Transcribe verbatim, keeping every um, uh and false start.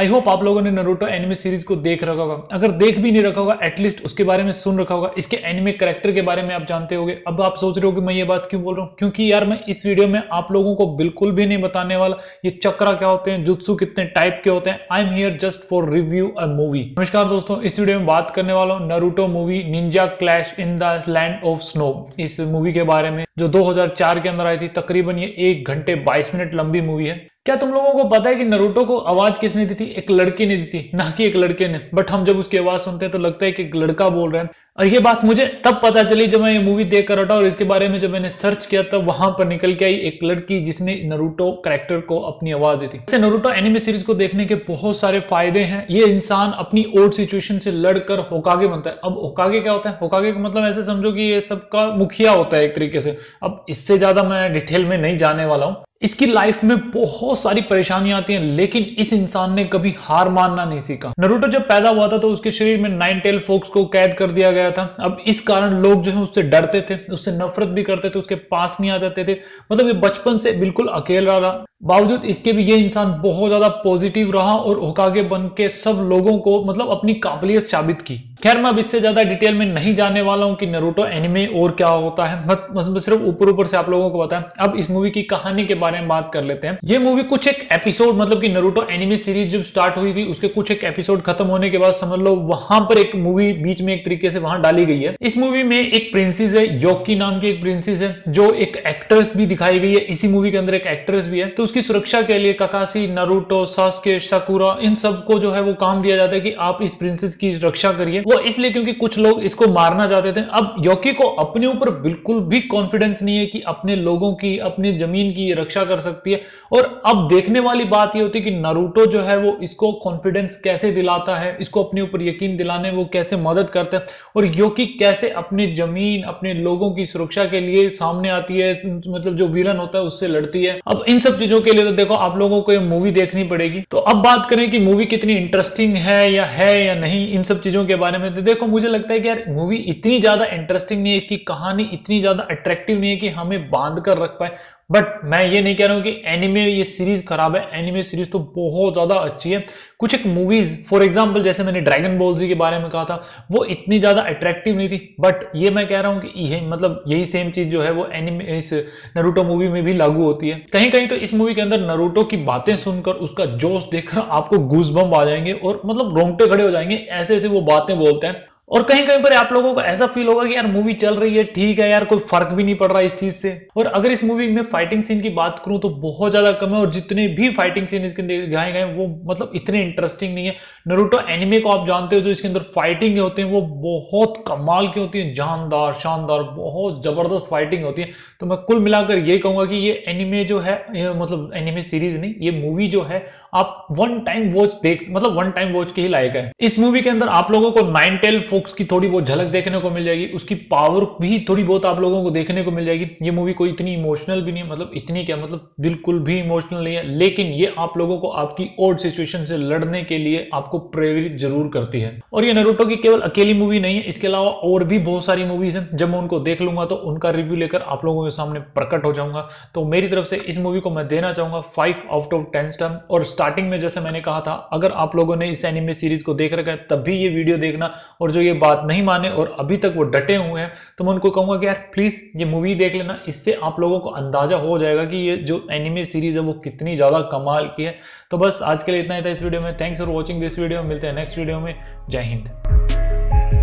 I hope आप लोगों ने नारुतो एनिमे सीरीज को देख रखा होगा, अगर देख भी नहीं रखा होगा एटलीस्ट उसके बारे में सुन रखा होगा, इसके एनिमे कैरेक्टर के बारे में आप जानते होंगे। अब आप सोच रहे हो कि मैं ये बात क्यों बोल रहा हूँ, क्योंकि यार मैं इस वीडियो में आप लोगों को बिल्कुल भी नहीं बताने वाला ये चक्रा क्या होते हैं, जुत्सु कितने टाइप के होते हैं। I am here just for review a movie. नमस्कार दोस्तों, इस वीडियो में बात करने वाला हूँ Naruto movie ninja clash in the land of snow, इस मूवी के बारे में जो दो हजार चार के अंदर आई थी। तकरीबन ये एक घंटे बाईस मिनट लंबी मूवी है। क्या तुम लोगों को पता है कि नारुतो को आवाज किसने दी थी? एक लड़की ने दी थी, ना कि एक लड़के ने। बट हम जब उसकी आवाज सुनते हैं तो लगता है कि एक लड़का बोल रहा है। और ये बात मुझे तब पता चली जब मैं ये मूवी देख कर रहा था और इसके बारे में जब मैंने सर्च किया तब वहां पर निकल के आई एक लड़की जिसने नारुतो कैरेक्टर को अपनी आवाज दी थी। इससे नारुतो एनिमे सीरीज को देखने के बहुत सारे फायदे हैं। ये इंसान अपनी ओड सिचुएशन से लड़कर होकागे बनता है। अब होकागे क्या होता है? होकागे का मतलब ऐसे समझो कि ये सबका मुखिया होता है एक तरीके से। अब इससे ज्यादा मैं डिटेल में नहीं जाने वाला हूँ। इसकी लाइफ में बहुत सारी परेशानियां आती हैं, लेकिन इस इंसान ने कभी हार मानना नहीं सीखा। नारुतो जब पैदा हुआ था तो उसके शरीर में नाइन टेल फोक्स को कैद कर दिया गया था। अब इस कारण लोग जो है उससे डरते थे, उससे नफरत भी करते थे, उसके पास नहीं आ जाते थे। मतलब ये बचपन से बिल्कुल अकेला रहा। बावजूद इसके भी ये इंसान बहुत ज्यादा पॉजिटिव रहा और होकागे बन के सब लोगों को मतलब अपनी काबिलियत साबित की। खैर मैं अब इससे ज्यादा डिटेल में नहीं जाने वाला हूँ कि नारुतो एनिमे और क्या होता है, मतलब सिर्फ ऊपर ऊपर से आप लोगों को पता है। अब इस मूवी की कहानी के बारे में बात कर लेते हैं। ये मूवी कुछ एक एपिसोड मतलब कि नारुतो एनिमे सीरीज जब स्टार्ट हुई थी उसके कुछ एक एपिसोड खत्म होने के बाद समझ लो वहां पर एक मूवी बीच में एक तरीके से वहां डाली गई है। इस मूवी में एक प्रिंसेस है, योकी नाम की एक प्रिंसेस है, जो एक एक्ट्रेस भी दिखाई गई है। इसी मूवी के अंदर एक एक्ट्रेस भी है। तो उसकी सुरक्षा के लिए काकाशी, नारुतो, सासुके, साकुरा इन सबको जो है वो काम दिया जाता है कि आप इस प्रिंसेस की रक्षा करिए। वो इसलिए क्योंकि कुछ लोग इसको मारना चाहते थे। अब योकी को अपने ऊपर बिल्कुल भी कॉन्फिडेंस नहीं है कि अपने लोगों की, अपनी जमीन की रक्षा कर सकती है। और अब देखने वाली बात ये होती है कि नारुतो जो है वो इसको कॉन्फिडेंस कैसे दिलाता है, इसको अपने ऊपर यकीन दिलाने वो कैसे मदद करता है, और योकी कैसे अपनी जमीन, अपने लोगों की सुरक्षा के लिए सामने आती है, मतलब जो विलन होता है उससे लड़ती है। अब इन सब चीजों के लिए तो देखो आप लोगों को ये मूवी देखनी पड़ेगी। तो अब बात करें कि मूवी कितनी इंटरेस्टिंग है या है या नहीं, इन सब चीजों के बारे में। तो देखो मुझे लगता है कि यार मूवी इतनी ज्यादा इंटरेस्टिंग नहीं है, इसकी कहानी इतनी ज्यादा अट्रैक्टिव नहीं है कि हमें बांध कर रख पाए। बट मैं ये नहीं कह रहा हूं कि एनिमे ये सीरीज खराब है, एनिमे सीरीज तो बहुत ज्यादा अच्छी है। कुछ एक मूवीज फॉर एग्जांपल जैसे मैंने ड्रैगन बॉल जी के बारे में कहा था वो इतनी ज्यादा अट्रैक्टिव नहीं थी। बट ये मैं कह रहा हूं कि ये मतलब यही सेम चीज जो है वो एनिमे इस नारुतो मूवी में भी लागू होती है। कहीं कहीं तो इस मूवी के अंदर नारुतो की बातें सुनकर, उसका जोश देखकर आपको गूजबम्प आ जाएंगे और मतलब रोंगटे खड़े हो जाएंगे, ऐसे ऐसे वो बातें बोलते हैं। और कहीं कहीं पर आप लोगों को ऐसा फील होगा कि यार मूवी चल रही है, ठीक है यार, कोई फर्क भी नहीं पड़ रहा इस चीज से। और अगर इस मूवी में फाइटिंग सीन की बात करूं तो बहुत ज्यादा कम है, और जितने भी फाइटिंग सीन इसके अंदर दिखाए गए वो मतलब इतने इंटरेस्टिंग नहीं है। नारुतो एनिमे को आप जानते हो जो इसके अंदर फाइटिंग होते हैं वो बहुत कमाल की होती है, जानदार, शानदार, बहुत जबरदस्त फाइटिंग होती है। तो मैं कुल मिलाकर ये कहूंगा कि ये एनिमे जो है, मतलब एनिमे सीरीज नहीं, ये मूवी जो है आप वन टाइम वॉच देख मतलब वन टाइम वॉच के ही लायक है। इस मूवी के अंदर आप लोगों को नाइन टेल फोक्स की थोड़ी बहुत झलक देखने को मिल जाएगी, उसकी पावर भी थोड़ी बहुत आप लोगों को देखने को मिल जाएगी। ये मूवी कोई इतनी इमोशनल भी नहीं है, मतलब इतनी क्या मतलब बिल्कुल भी इमोशनल नहीं है, लेकिन ये आप लोगों को आपकी ऑड सिचुएशन से लड़ने के लिए आपको प्रेरित जरूर करती है। और ये नारुतो की केवल अकेली मूवी नहीं है, इसके अलावा और भी बहुत सारी मूवीज हैं। जब मैं उनको देख लूंगा तो उनका रिव्यू लेकर आप लोगों के सामने प्रकट हो जाऊंगा। तो मेरी तरफ से इस मूवी को मैं देना चाहूंगा five out of ten star. और स्टार्टिंग में जैसे मैंने कहा था, अगर आप लोगों ने इस एनिमे सीरीज को देख रखा है तब भी ये वीडियो देखना, और जो ये बात नहीं माने और अभी तक वो डटे हुए हैं तो मैं उनको कहूंगा कि यार प्लीज ये मूवी देख लेना, इससे आप लोगों को अंदाजा हो जाएगा कि ये जो एनिमे सीरीज है वो कितनी ज्यादा कमाल की है। तो बस आज के लिए इतना ही था इस वीडियो में। Thanks for watching this video. मिलते हैं नेक्स्ट वीडियो में। जय हिंद।